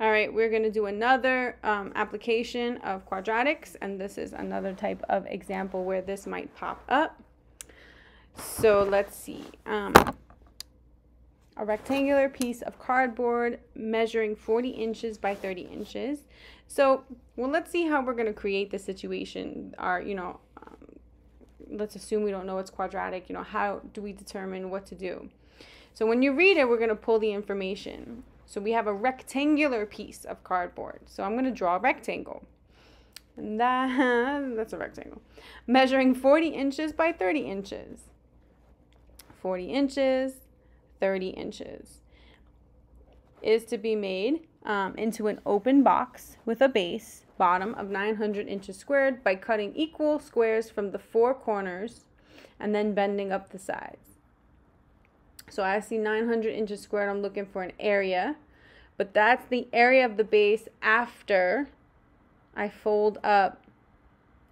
All right, we're going to do another application of quadratics, and this is another type of example where this might pop up. So let's see. A rectangular piece of cardboard measuring 40 inches by 30 inches. So, well, let's see how we're going to create the situation. Let's assume we don't know it's quadratic. How do we determine what to do? So when you read it, we're going to pull the information. So we have a rectangular piece of cardboard. So I'm going to draw a rectangle. And that's a rectangle. Measuring 40 inches by 30 inches. 40 inches, 30 inches. Is to be made into an open box with a base, bottom of 900 inches squared by cutting equal squares from the four corners and then bending up the sides. So I see 900 inches squared. I'm looking for an area, but that's the area of the base after I fold up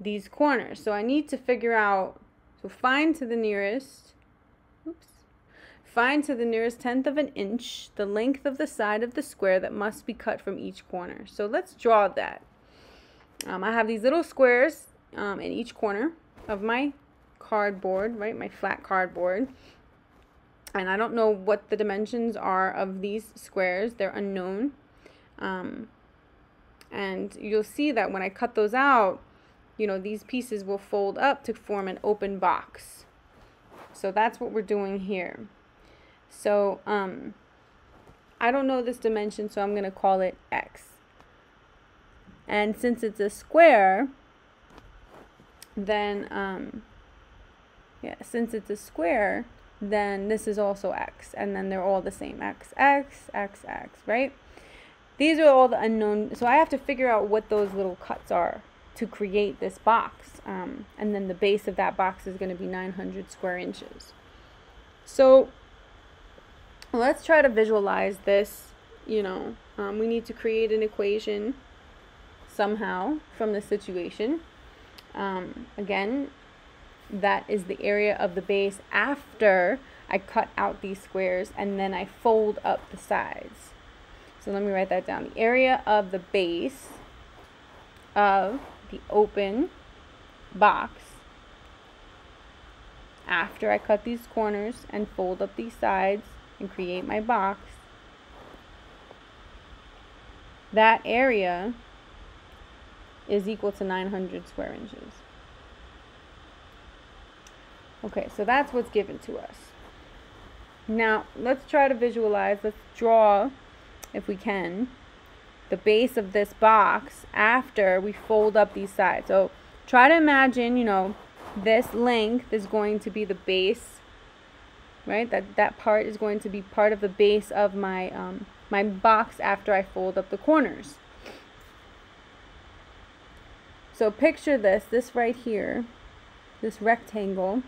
these corners. So I need to figure out, so find to the nearest 10th of an inch the length of the side of the square that must be cut from each corner. So let's draw that. I have these little squares in each corner of my cardboard, right? My flat cardboard. And I don't know what the dimensions are of these squares. They're unknown. And you'll see that when I cut those out, these pieces will fold up to form an open box. So that's what we're doing here. So I don't know this dimension, so I'm going to call it X. And since it's a square, then, this is also X, and then they're all the same, X, X, X, X, right? These are all the unknown, so I have to figure out what those little cuts are to create this box, and then the base of that box is going to be 900 square inches. So let's try to visualize this. We need to create an equation somehow from the situation. Again, that is the area of the base after I cut out these squares and then I fold up the sides. So let me write that down. The area of the base of the open box after I cut these corners and fold up these sides and create my box. That area is equal to 900 square inches. Okay, so that's what's given to us. Now, let's try to visualize, let's draw, if we can, the base of this box after we fold up these sides. So try to imagine, this length is going to be the base, right? That part is going to be part of the base of my, my box after I fold up the corners. So picture this right here, this rectangle,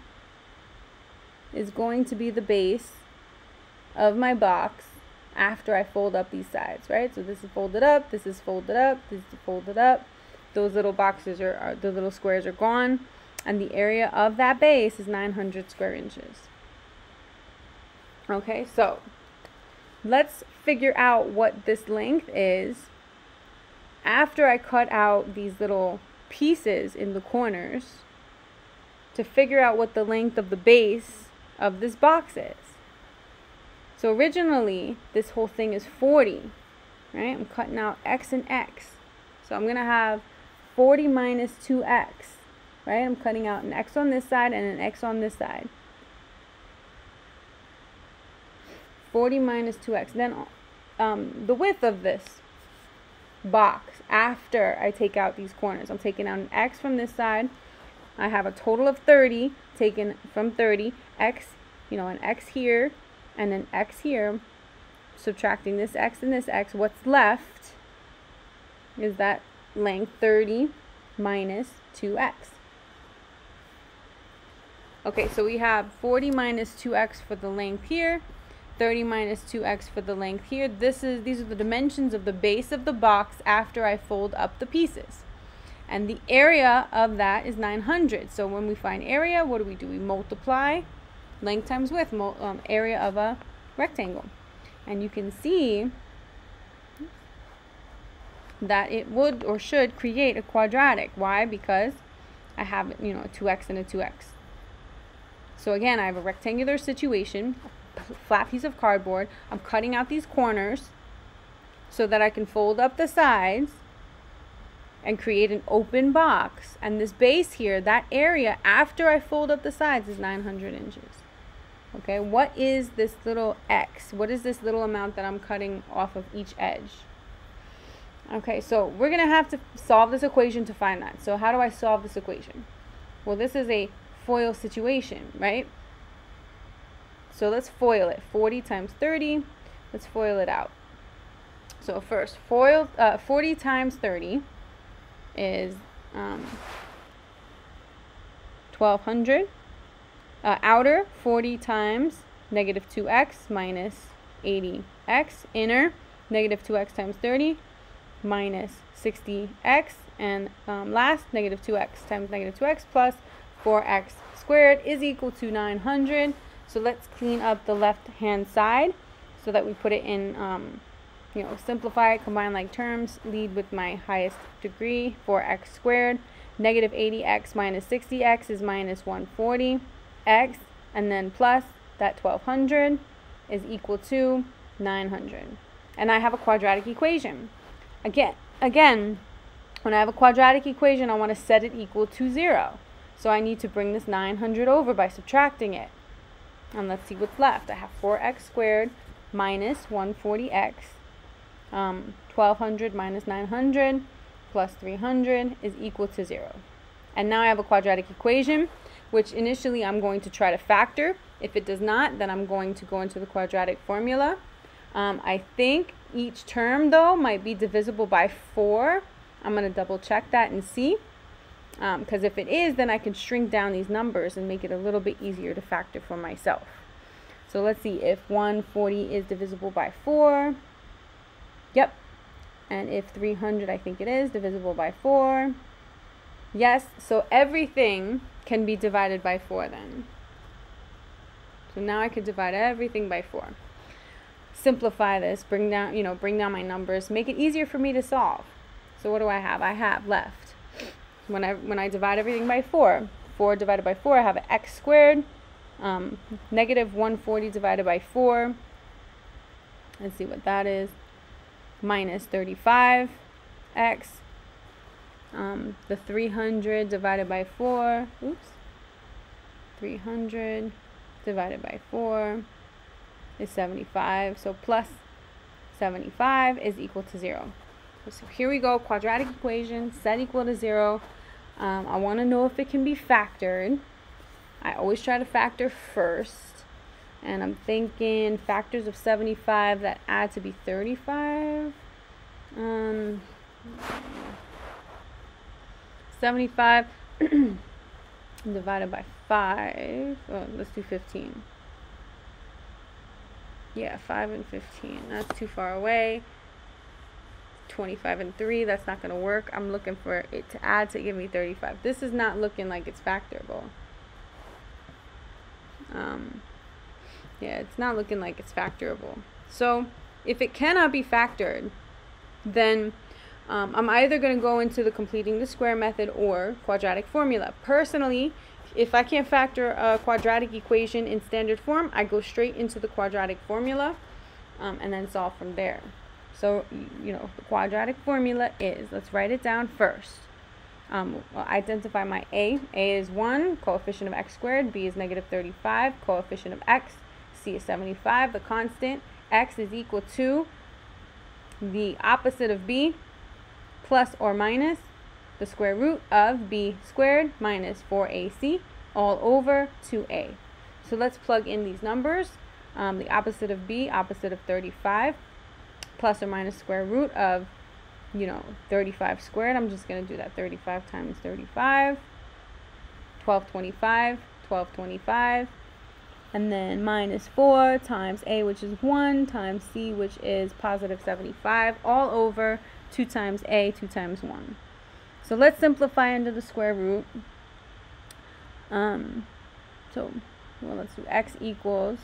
is going to be the base of my box after I fold up these sides, right? So this is folded up, this is folded up, this is folded up. Those little boxes are the little squares are gone, and the area of that base is 900 square inches. Okay, so let's figure out what this length is after I cut out these little pieces in the corners to figure out what the length of the base of this box is. So originally, this whole thing is 40, right? I'm cutting out X and X. So I'm going to have 40 minus 2X, right? I'm cutting out an X on this side and an X on this side. 40 minus 2X. Then the width of this box after I take out these corners. I'm taking out an X from this side. I have a total of 30 taken from 30. X, an X here and an X here. Subtracting this X and this X, what's left is that length, 30 minus 2X. Okay, so we have 40 minus 2X for the length here, 30 minus 2X for the length here. These are the dimensions of the base of the box after I fold up the pieces. And the area of that is 900. So when we find area, what do? We multiply length times width, area of a rectangle. And you can see that it would or should create a quadratic. Why? Because I have, you know, a 2x and a 2x. So again, I have a rectangular situation, a flat piece of cardboard. I'm cutting out these corners so that I can fold up the sides and create an open box. And this base here, that area after I fold up the sides, is 900 inches. Okay, what is this little x? What is this little amount that I'm cutting off of each edge? Okay, so we're going to have to solve this equation to find that. So how do I solve this equation? Well, this is a FOIL situation, right? So let's FOIL it. 40 times 30, let's FOIL it out. So first, 40 times 30 is 1200. Outer, 40 times negative 2x minus 80x. Inner, negative 2x times 30 minus 60x. And last, negative 2x times negative 2x plus 4x squared is equal to 900. So let's clean up the left-hand side so that we put it in, you know, simplify, combine like terms, lead with my highest degree, 4x squared. Negative 80x minus 60x is minus 140. X, and then plus that 1200 is equal to 900. And I have a quadratic equation. Again, when I have a quadratic equation, I want to set it equal to 0. So I need to bring this 900 over by subtracting it. And let's see what's left. I have 4x squared minus 140x. 1200 minus 900 plus 300 is equal to 0. And now I have a quadratic equation, which initially I'm going to try to factor. If it does not, then I'm going to go into the quadratic formula. I think each term, though, might be divisible by 4. I'm going to double check that and see. Because if it is, then I can shrink down these numbers and make it a little bit easier to factor for myself. So let's see if 140 is divisible by 4. Yep. And if 300, I think it is, divisible by 4. Yes, so everything can be divided by 4 then. So now I could divide everything by 4. Simplify this, bring down, you know, bring down my numbers, make it easier for me to solve. So what do I have? I have left, when I divide everything by 4, 4 divided by 4, I have an x squared, negative 140 divided by 4, let's see what that is, minus 35x, the 300 divided by 4, 300 divided by 4 is 75, so plus 75 is equal to 0. So here we go, quadratic equation, set equal to 0. I want to know if it can be factored. I always try to factor first, and I'm thinking factors of 75 that add to be 35. 75 divided by 5, oh, let's do 15. Yeah, 5 and 15, that's too far away. 25 and 3, that's not going to work. I'm looking for it to add to give me 35. This is not looking like it's factorable. Yeah, it's not looking like it's factorable. So if it cannot be factored, then I'm either going to go into the completing the square method or quadratic formula. Personally, if I can't factor a quadratic equation in standard form, I go straight into the quadratic formula and then solve from there. So, you know, the quadratic formula is, let's write it down first. I'll identify my a. A is 1, coefficient of x squared. B is negative 35, coefficient of x. C is 75, the constant. X is equal to the opposite of b, plus or minus the square root of b squared minus 4ac all over 2a. So let's plug in these numbers. The opposite of b, opposite of 35, plus or minus square root of, you know, 35 squared. I'm just going to do that. 35 times 35, 1225, 1225, and then minus 4 times a, which is 1, times c, which is positive 75, all over 2 times a, 2 times 1. So let's simplify under the square root. Well, let's do x equals,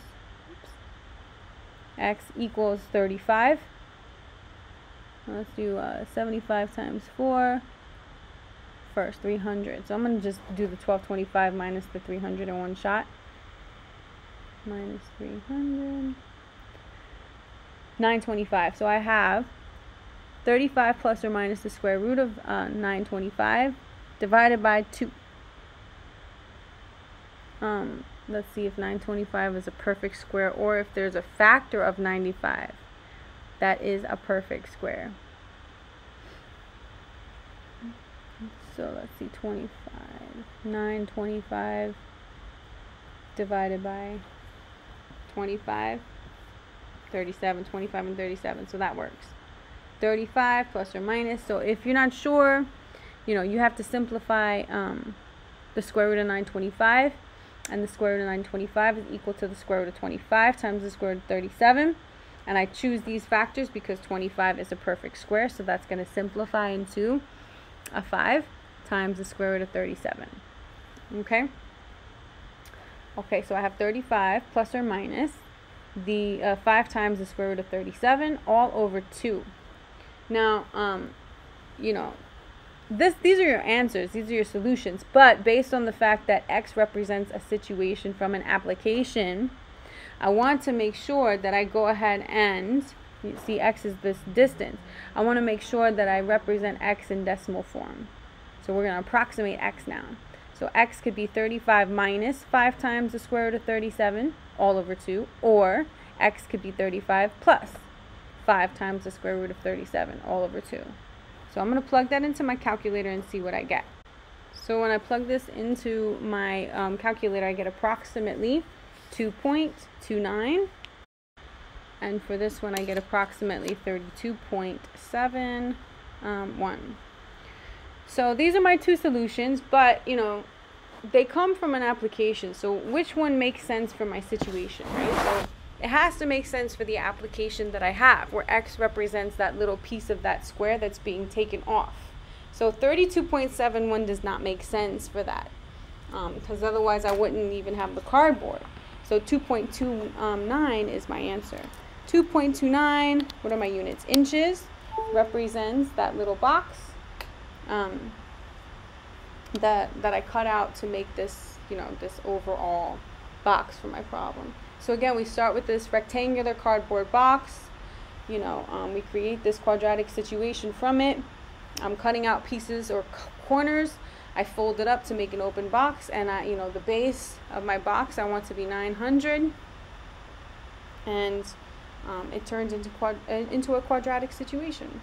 x equals 35 Let's do 75 times 4 first, 300. So I'm going to just do the 1225 minus the 300 in one shot. Minus 300. 925. So I have 35 plus or minus the square root of 925 divided by 2. Let's see if 925 is a perfect square or if there's a factor of 95. That is a perfect square. So let's see, 25. 925 divided by 25. 37, 25 and 37, so that works. 35 plus or minus. So if you're not sure, you know, you have to simplify the square root of 925, and the square root of 925 is equal to the square root of 25 times the square root of 37. And I choose these factors because 25 is a perfect square, so that's going to simplify into a 5 times the square root of 37. Okay? Okay, so I have 35 plus or minus the 5 times the square root of 37 all over 2. Now, you know, these are your answers. These are your solutions. But based on the fact that X represents a situation from an application, I want to make sure that I go ahead and, you see X is this distance. I want to make sure that I represent X in decimal form. So we're going to approximate X now. So X could be 35 minus 5 times the square root of 37 all over 2, or X could be 35 plus 5 times the square root of 37 all over 2. So I'm going to plug that into my calculator and see what I get. So when I plug this into my calculator, I get approximately 2.29, and for this one I get approximately 32.71. So these are my two solutions, but you know, they come from an application, so which one makes sense for my situation, right? So it has to make sense for the application that I have, where X represents that little piece of that square that's being taken off. So 32.71 does not make sense for that, because otherwise I wouldn't even have the cardboard. So 2.29 is my answer. 2.29, what are my units? Inches represents that little box that I cut out to make this, you know, this overall box for my problem. So again, we start with this rectangular cardboard box. You know, we create this quadratic situation from it. I'm cutting out pieces or corners. I fold it up to make an open box, and I, you know, the base of my box I want to be 900, and it turns into a quadratic situation.